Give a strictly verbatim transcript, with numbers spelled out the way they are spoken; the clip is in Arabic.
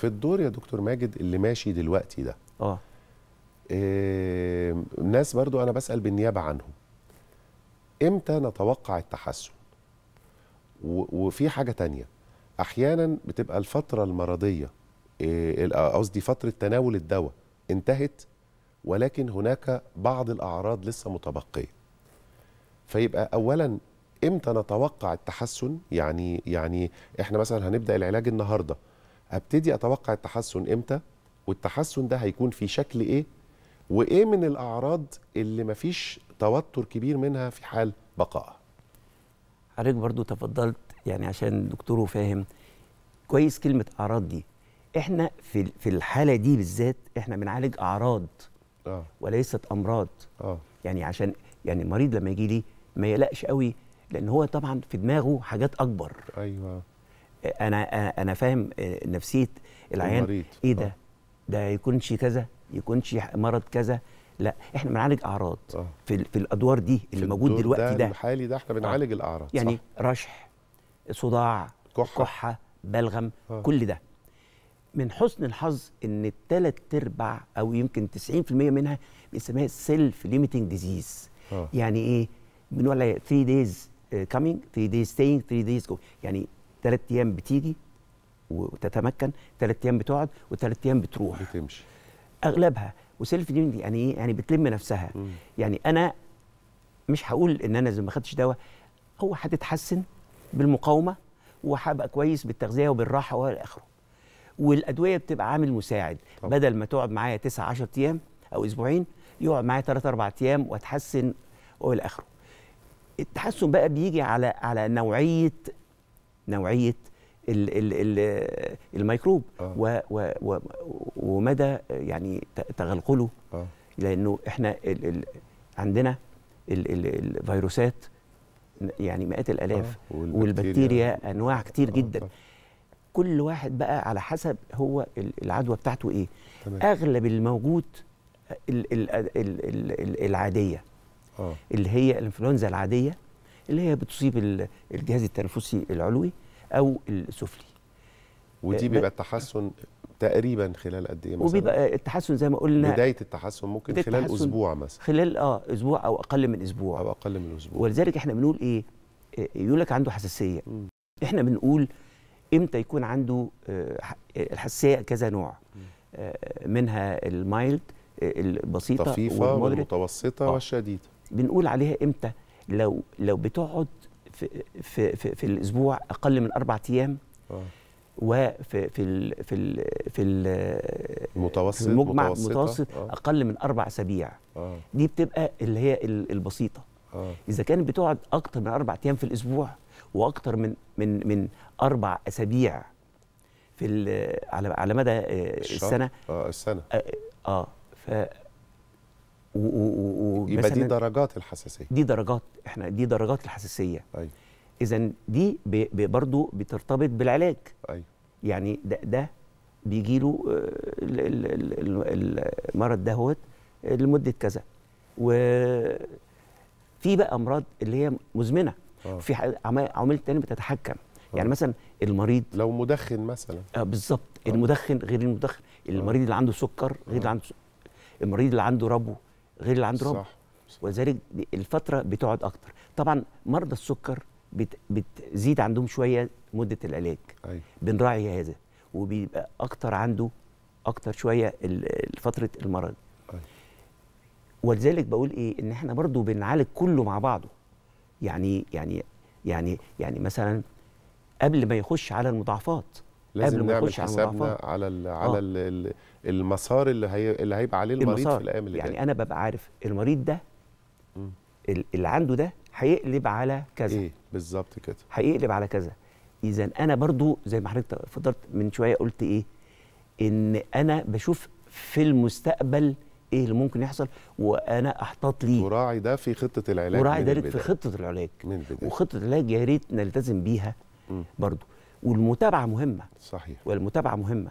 في الدور يا دكتور ماجد اللي ماشي دلوقتي ده اه الناس برضو انا بسأل بالنيابة عنهم، امتى نتوقع التحسن؟ وفي حاجة تانية، احيانا بتبقى الفترة المرضية قصدي فترة تناول الدواء انتهت، ولكن هناك بعض الأعراض لسه متبقية، فيبقى أولا إمتى نتوقع التحسن؟ يعني يعني إحنا مثلا هنبدأ العلاج النهاردة، أبتدي أتوقع التحسن إمتى؟ والتحسن ده هيكون في شكل إيه؟ وإيه من الأعراض اللي مفيش توتر كبير منها في حال بقائها؟ حضرتك برضو تفضلت يعني عشان الدكتور فاهم كويس كلمة أعراض دي. إحنا في في الحالة دي بالذات إحنا بنعالج أعراض آه. وليست أمراض آه. يعني عشان يعني المريض لما يجي لي ما يقلقش قوي، لان هو طبعا في دماغه حاجات اكبر. ايوه انا انا فاهم نفسيه العيان، ايه ده؟ ده يكونش كذا، يكونش مرض كذا، لا احنا بنعالج اعراض أوه. في في الادوار دي اللي موجود دلوقتي، ده الحالي ده احنا بنعالج الاعراض يعني صح. رشح، صداع، كحه, كحة بلغم أوه. كل ده. من حسن الحظ ان الثلاث ارباع او يمكن تسعين في المية منها بنسميها سيلف ليميتنج ديزيز. أوه. يعني ايه؟ بنقول ثلاث دايز كامينج، ثلاث دايز ستاينج، ثلاث دايز جو، يعني ثلاث ايام بتيجي وتتمكن، ثلاث ايام بتقعد، وثلاث ايام بتروح بتمشي اغلبها. وسيلف ليميتنج يعني ايه؟ يعني بتلم نفسها. مم. يعني انا مش هقول ان انا زي ما خدتش دواء، هو هتتحسن بالمقاومه وهبقى كويس بالتغذيه وبالراحه والى اخره. والادويه بتبقى عامل مساعد، طب. بدل ما تقعد معايا تسعة عشرة ايام او اسبوعين، يقعد معايا ثلاث اربع ايام واتحسن والى اخره. التحسن بقى بيجي على على نوعيه نوعيه ال ال ال الميكروب آه. و و و ومدى يعني تغلغله آه. لانه احنا ال ال عندنا ال ال الفيروسات يعني مئات الالاف آه. والبكتيريا, والبكتيريا انواع كتير آه. جدا. كل واحد بقى على حسب هو العدوى بتاعته ايه. تمام. اغلب الموجود ال ال ال ال العاديه أوه. اللي هي الانفلونزا العاديه اللي هي بتصيب الجهاز التنفسي العلوي او السفلي، ودي بيبقى التحسن تقريبا خلال قد ايه مثلا؟ وبيبقى التحسن زي ما قلنا بدايه التحسن ممكن بداية خلال اسبوع مثلا، خلال اه اسبوع او اقل من اسبوع او اقل من اسبوع. ولذلك احنا بنقول ايه؟ يقول لك عنده حساسيه. م. احنا بنقول امتى يكون عنده الحساسيه؟ كذا نوع، منها المايلد البسيطه الطفيفه والمتوسطه آه. والشديده. بنقول عليها امتى؟ لو لو بتقعد في في في, في الاسبوع اقل من اربع ايام آه. وفي في ال في ال في المتوسط في المجمع المتوسط آه. اقل من اربع اسابيع آه. دي بتبقى اللي هي البسيطه آه. اذا كانت بتقعد اكتر من اربع ايام في الاسبوع واكتر من من من اربع اسابيع في على على مدى السنه اه السنه اه, آه. ف يبقى دي درجات الحساسيه، دي درجات احنا دي درجات الحساسيه. ايوه اذا دي برضو بترتبط بالعلاج. ايوه يعني ده ده بيجي له المرض دهوت لمده كذا، وفي بقى امراض اللي هي مزمنه أوه. في عوامل تانية بتتحكم أوه. يعني مثلا المريض لو مدخن مثلا آه بالظبط، المدخن غير المدخن، المريض اللي عنده سكر غير اللي عنده سكر. المريض اللي عنده ربو غير اللي عنده ربو، ولذلك الفترة بتقعد أكتر. طبعا مرضى السكر بت بتزيد عندهم شوية مدة العلاج. أي. بنراعي هذا، وبيبقى أكتر عنده أكتر شوية فترة المرض. أي. ولذلك بقول إيه؟ إن إحنا برضو بنعالج كله مع بعضه. يعني يعني يعني يعني مثلا قبل ما يخش على المضاعفات لازم نعمل حسابنا على ال على ال المسار اللي هي اللي هيبقى عليه المريض في الايام اللي جايه. يعني انا ببقى عارف المريض ده اللي عنده ده هيقلب على كذا ايه بالظبط كده، هيقلب على كذا. اذا انا برضو زي ما حضرتك اتفضلت من شويه قلت ايه، ان انا بشوف في المستقبل ايه اللي ممكن يحصل وانا احتاط ليه، وراعي ده في خطه العلاج، وراعي ده في خطه العلاج من وخطه العلاج يا ريت نلتزم بيها برضو. والمتابعة مهمة. صحيح. والمتابعة مهمة.